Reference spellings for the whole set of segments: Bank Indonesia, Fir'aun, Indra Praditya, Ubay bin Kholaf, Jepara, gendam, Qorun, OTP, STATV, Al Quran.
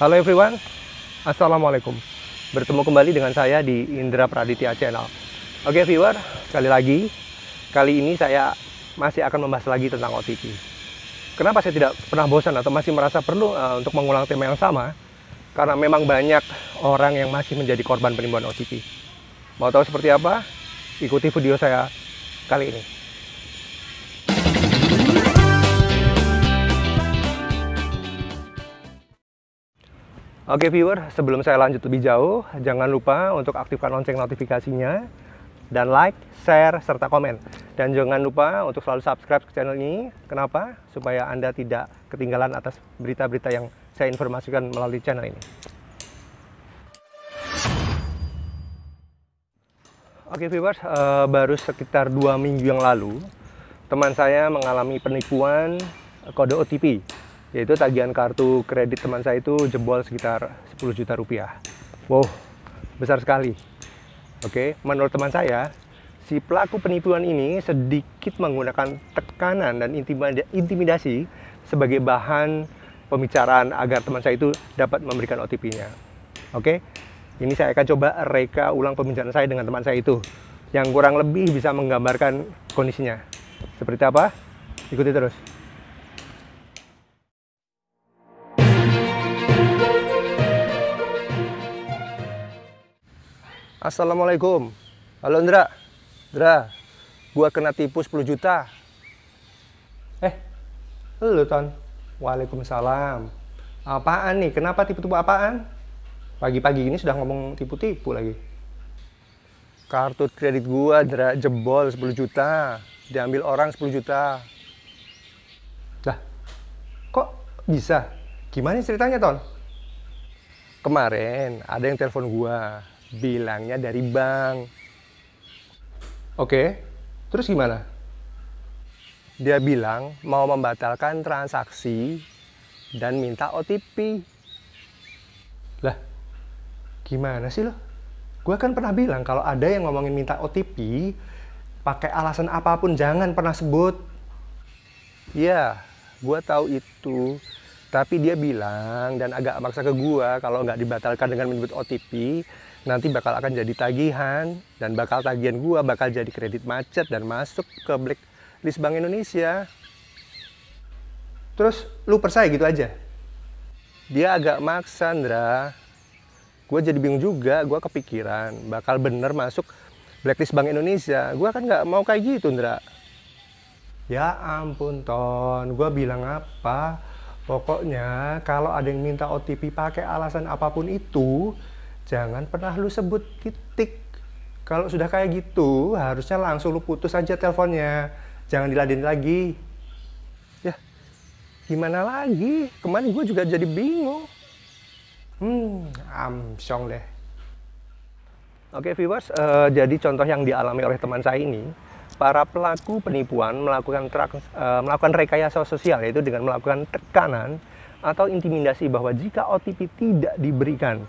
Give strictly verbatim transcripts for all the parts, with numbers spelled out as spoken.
Halo everyone, Assalamualaikum. Bertemu kembali dengan saya di Indra Praditya Channel. Oke viewer, sekali lagi, kali ini saya masih akan membahas lagi tentang O T P. Kenapa saya tidak pernah bosan atau masih merasa perlu uh, untuk mengulang tema yang sama? Karena memang banyak orang yang masih menjadi korban penipuan O T P. Mau tahu seperti apa? Ikuti video saya kali ini. Oke viewer, sebelum saya lanjut lebih jauh, jangan lupa untuk aktifkan lonceng notifikasinya, dan like, share, serta komen. Dan jangan lupa untuk selalu subscribe ke channel ini. Kenapa? Supaya Anda tidak ketinggalan atas berita-berita yang saya informasikan melalui channel ini. Oke viewer, uh, baru sekitar dua minggu yang lalu, teman saya mengalami penipuan kode O T P. Yaitu tagihan kartu kredit teman saya itu jebol sekitar sepuluh juta rupiah. Wow, besar sekali. Oke, menurut teman saya, si pelaku penipuan ini sedikit menggunakan tekanan dan intimidasi sebagai bahan pembicaraan agar teman saya itu dapat memberikan O T P-nya. Oke, ini saya akan coba reka ulang pembicaraan saya dengan teman saya itu, yang kurang lebih bisa menggambarkan kondisinya. Seperti apa? Ikuti terus. Assalamualaikum. Halo Indra. Indra, gua kena tipu sepuluh juta. Eh, lu Ton. Waalaikumsalam. Apaan nih? Kenapa tipu-tipu apaan? Pagi-pagi ini sudah ngomong tipu-tipu lagi. Kartu kredit gua, Indra, jebol sepuluh juta. Diambil orang sepuluh juta. Lah, kok bisa? Gimana ceritanya, Ton? Kemarin ada yang telepon gua. Bilangnya dari bank. Oke, terus gimana? Dia bilang mau membatalkan transaksi dan minta O T P. Lah, gimana sih lo? Gue kan pernah bilang kalau ada yang ngomongin minta O T P, pakai alasan apapun jangan pernah sebut. Ya, gue tahu itu. Tapi dia bilang dan agak maksa ke gue kalau nggak dibatalkan dengan menyebut O T P, nanti bakal akan jadi tagihan, dan bakal tagihan gua bakal jadi kredit macet dan masuk ke blacklist Bank Indonesia. Terus lu percaya gitu aja? Dia agak maksa, Indra. Gua jadi bingung juga, gua kepikiran bakal bener masuk blacklist Bank Indonesia. Gua kan nggak mau kayak gitu, Indra. Ya ampun, Ton. Gua bilang apa? Pokoknya kalau ada yang minta O T P pakai alasan apapun itu, jangan pernah lu sebut, titik. Kalau sudah kayak gitu, harusnya langsung lu putus aja teleponnya. Jangan diladenin lagi. Ya, gimana lagi? Kemarin gue juga jadi bingung. Hmm, amsyong deh. Oke viewers, uh, jadi contoh yang dialami oleh teman saya ini, para pelaku penipuan melakukan, trans, uh, melakukan rekayasa sosial, yaitu dengan melakukan tekanan atau intimidasi bahwa jika O T P tidak diberikan,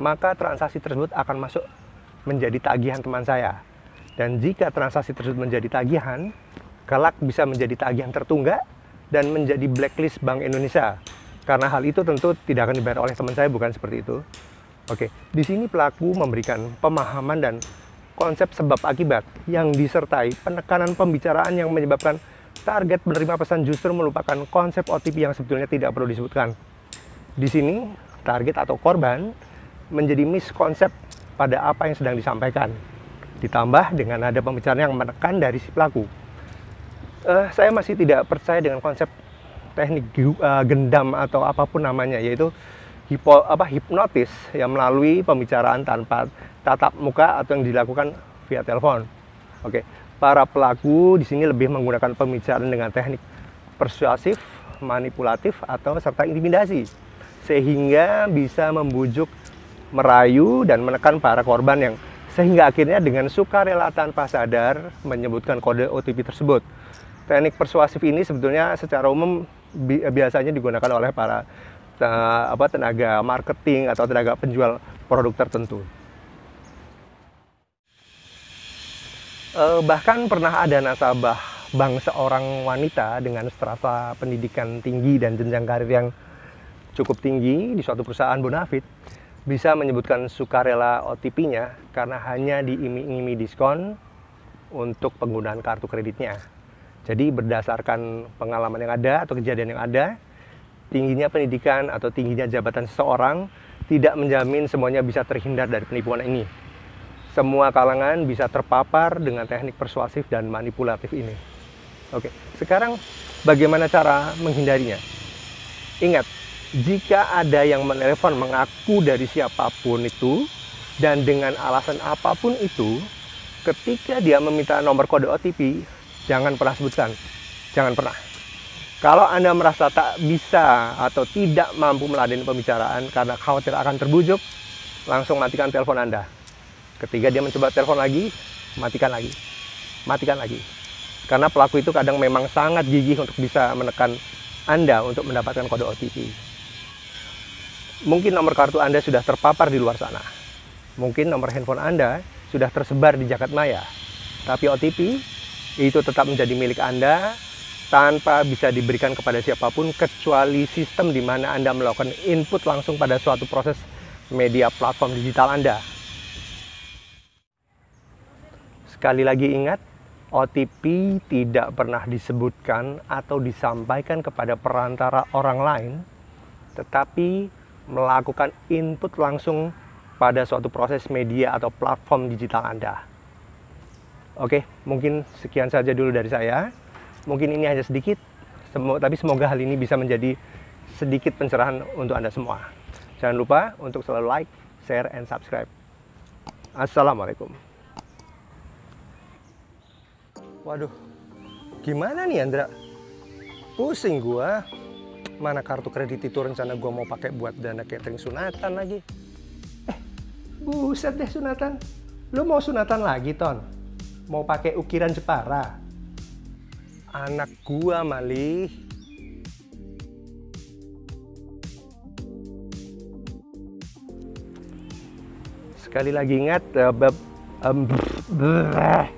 maka transaksi tersebut akan masuk menjadi tagihan teman saya. Dan jika transaksi tersebut menjadi tagihan, kelak bisa menjadi tagihan tertunggak dan menjadi blacklist Bank Indonesia. Karena hal itu tentu tidak akan dibayar oleh teman saya, bukan seperti itu. Oke, di sini pelaku memberikan pemahaman dan konsep sebab akibat yang disertai penekanan pembicaraan yang menyebabkan target penerima pesan justru melupakan konsep O T P yang sebetulnya tidak perlu disebutkan. Di sini, target atau korban menjadi miskonsep pada apa yang sedang disampaikan, ditambah dengan ada pembicaraan yang menekan dari si pelaku. Uh, saya masih tidak percaya dengan konsep teknik uh, gendam atau apapun namanya, yaitu hipo, apa, hipnotis yang melalui pembicaraan tanpa tatap muka atau yang dilakukan via telepon. Oke, para pelaku di sini lebih menggunakan pembicaraan dengan teknik persuasif, manipulatif, atau serta intimidasi, sehingga bisa membujuk, merayu, dan menekan para korban yang sehingga akhirnya dengan sukarela tanpa sadar menyebutkan kode O T P tersebut. Teknik persuasif ini sebetulnya secara umum bi biasanya digunakan oleh para uh, apa, tenaga marketing atau tenaga penjual produk tertentu. Uh, bahkan pernah ada nasabah bank seorang wanita dengan strata pendidikan tinggi dan jenjang karir yang cukup tinggi di suatu perusahaan bonafit bisa menyebutkan sukarela O T P-nya karena hanya diiming-imingi diskon untuk penggunaan kartu kreditnya. Jadi berdasarkan pengalaman yang ada atau kejadian yang ada, tingginya pendidikan atau tingginya jabatan seseorang tidak menjamin semuanya bisa terhindar dari penipuan ini. Semua kalangan bisa terpapar dengan teknik persuasif dan manipulatif ini. Oke, sekarang bagaimana cara menghindarinya? Ingat, jika ada yang menelepon mengaku dari siapapun itu dan dengan alasan apapun itu, ketika dia meminta nomor kode O T P, jangan pernah sebutkan. Jangan pernah. Kalau Anda merasa tak bisa atau tidak mampu meladeni pembicaraan karena khawatir akan terbujuk, langsung matikan telepon Anda. Ketika dia mencoba telepon lagi, matikan lagi, matikan lagi. Karena pelaku itu kadang memang sangat gigih untuk bisa menekan Anda untuk mendapatkan kode O T P. Mungkin nomor kartu Anda sudah terpapar di luar sana. Mungkin nomor handphone Anda sudah tersebar di jagat maya. Tapi O T P itu tetap menjadi milik Anda tanpa bisa diberikan kepada siapapun kecuali sistem di mana Anda melakukan input langsung pada suatu proses media platform digital Anda. Sekali lagi ingat, O T P tidak pernah disebutkan atau disampaikan kepada perantara orang lain, tetapi melakukan input langsung pada suatu proses media atau platform digital Anda. Oke, mungkin sekian saja dulu dari saya. Mungkin ini hanya sedikit, tapi semoga hal ini bisa menjadi sedikit pencerahan untuk Anda semua. Jangan lupa untuk selalu like, share, and subscribe. Assalamualaikum. Waduh, gimana nih Indra? Pusing gua. Mana kartu kredit itu rencana gua mau pakai buat dana catering sunatan lagi. Eh, buset deh sunatan. Lu mau sunatan lagi, Ton? Mau pakai ukiran Jepara? Anak gua, Mali. Sekali lagi ingat, uh, um, brr, brr.